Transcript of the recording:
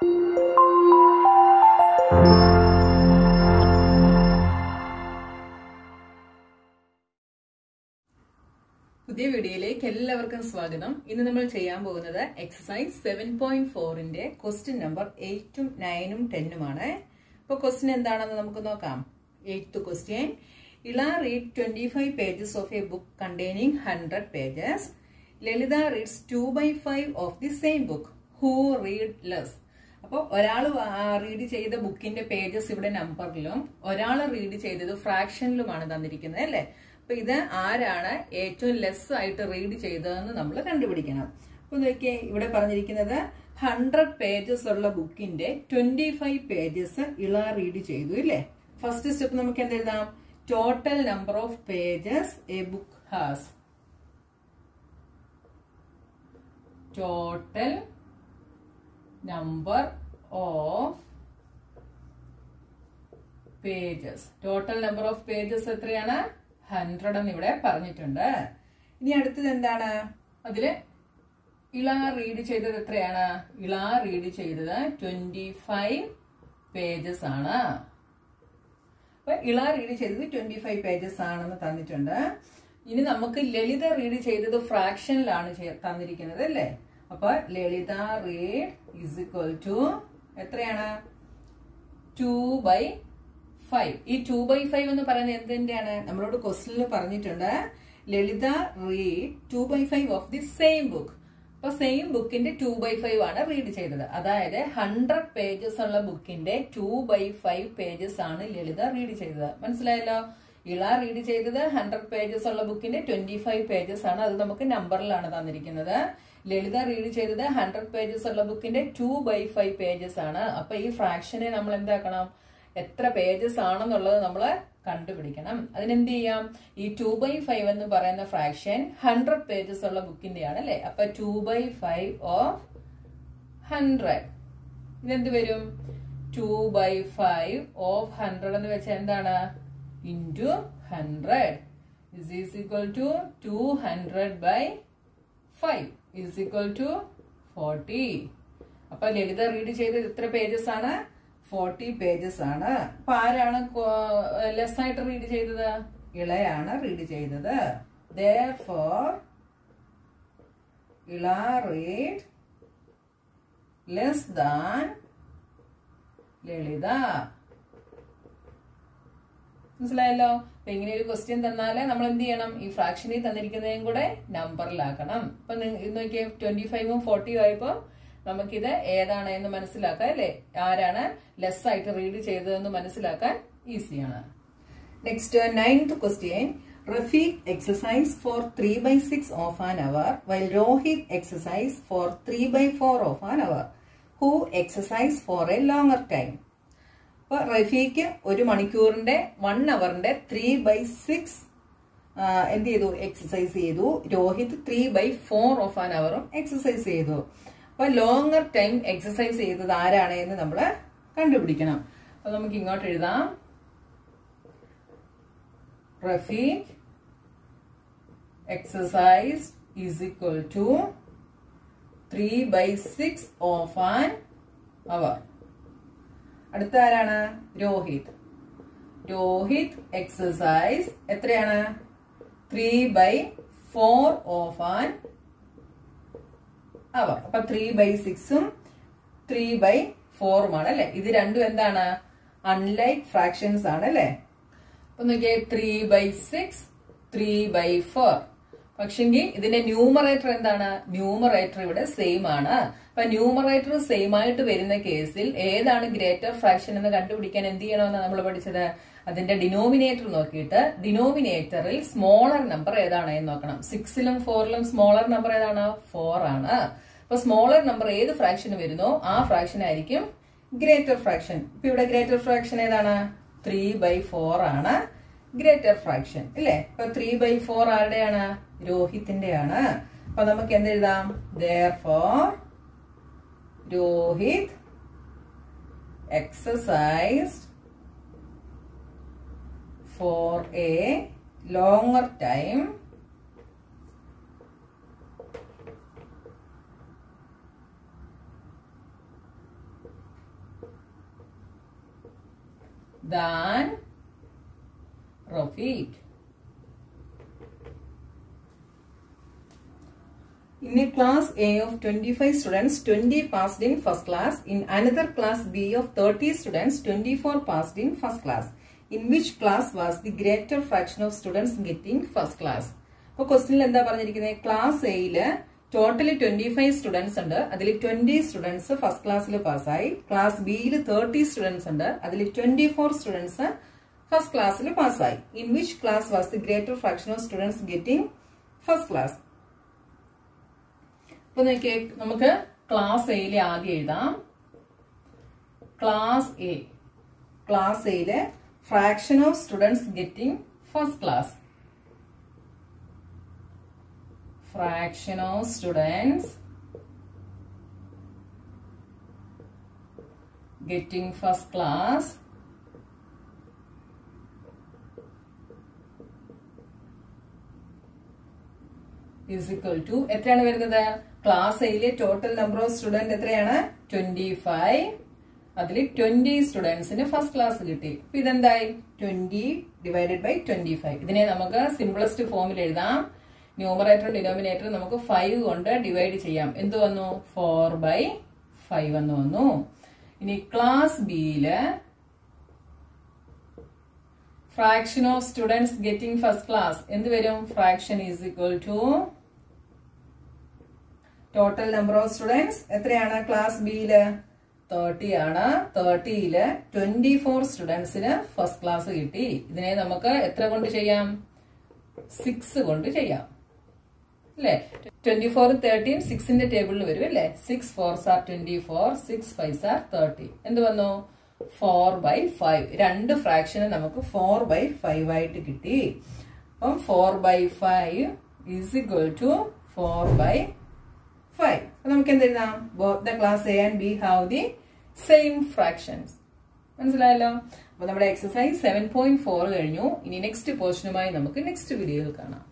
This video is welcome. In the exercise 7.4 in the question number 8, 9, 10. Now, question is 8th question. Ila read 25 pages of a book containing 100 pages. Lalita reads 2/5 of the same book. Who read less? Now, one read the book in the pages in number. One read the fraction. So, this is the less item to read. So, here 100 pages of the book, 25 pages read. First step, total number of pages a book has. Total number of pages. Total number of pages is 100 and you parnitunda. Near to then dana Adile Ila read each other the triana Ila read each other 25 pages ana. But Ila read each other 25 pages on the Tanitunda. In the Namaki Lelita read each other the fraction lana Tanirikanadele. Apart Lelita read is equal to a triana 2/5. This 2/5 is the question. Lalita read 2/5 of the same book. The same book is 2/5 read. That is 100 pages of the book is 2/5 pages. Lalita read. That is 100 pages of the book is 25 pages. That is the number. Lalita read 100 pages of the book is 2/5 pages. Now, this fraction is the Etra pages are on the number contribution. Then the 2/5 and the parana fraction 100 pages of the book in the other upper 2/5 of 100. Then the varium 2/5 of 100 and the Vachandana into 100 is equal to 200/5 is equal to 40. Upper later read each other the pages are 40 pages ana. Parana less side read cheyada. Ilayana read cheyada. Therefore, Ila read less than Lalita. Mislayalo. Penginary question thannaale. Nammal endu cheyanam. Ee fraction e thanirikkunnathum kude number laakanam. Appo ninnokke 25 um 40 ayipo Namakida, Edana in the Manasilaka, Arana, less sight read each other in the Manasilaka, easier. Next, 9th question. Rafiq exercise for 3/6 of an hour, while Rohit exercise for 3/4 of an hour. Who exercise for a longer time? Rafiq, Urimanikurunde, 1 hour, 3/6. And the exercise Rohit 3/4 of an hour exercise. But longer time exercise is the area and the number contribution. Rafiq exercise is equal to 3/6 of an hour. Aditharana Rohit exercise 3/4 of an hour. 3/6 and 3/4. This is unlike fractions. 3/6, 3/4. This is the numerator. Numerator is the same. But numerator is the same. In the case, the greater fraction the denominator. Denominator is smaller number. 6 and 4 smaller number 4. But smaller number is the fraction. That fraction is greater fraction. Greater fraction is 3/4. Greater fraction. 3/4 is Rohit. Therefore, Rohit exercised for a longer time than profit. In a class A of 25 students, 20 passed in first class. In another class B of 30 students, 24 passed in first class. In which class was the greater fraction of students getting first class? So, question is, class A, totally 25 students under, that 20 students first class pass. Class B, 30 students under, that 24 students first class pass. In which class was the greater fraction of students getting first class? Class A, class A, fraction of students getting first class. Fraction of students getting first class is equal to class A total number of students 25. That is 20 students in first class. Then 20 divided by 25. This is the simplest formula. Numerator and denominator we 5 divide 4 by 5. In class B, fraction of students getting first class. Fraction is equal to total number of students. Class B 30 आना, 30 इले 24 students in first class गिट्टी इतने नमक्का इत्रा कोण्टे चाहियाम 6 कोण्टे चाहियाम ले 24 13 6 इन्दे table लो very ले 6 4s are 24 6 5s are 30 Indu बनो 4 by 5 रंड fraction नमक्को 4 by 5 आयट गिट्टी 4 by 5 is equal to 4 by 5. Both the class A and B have the same fractions. Exercise 7.4 next portion next video.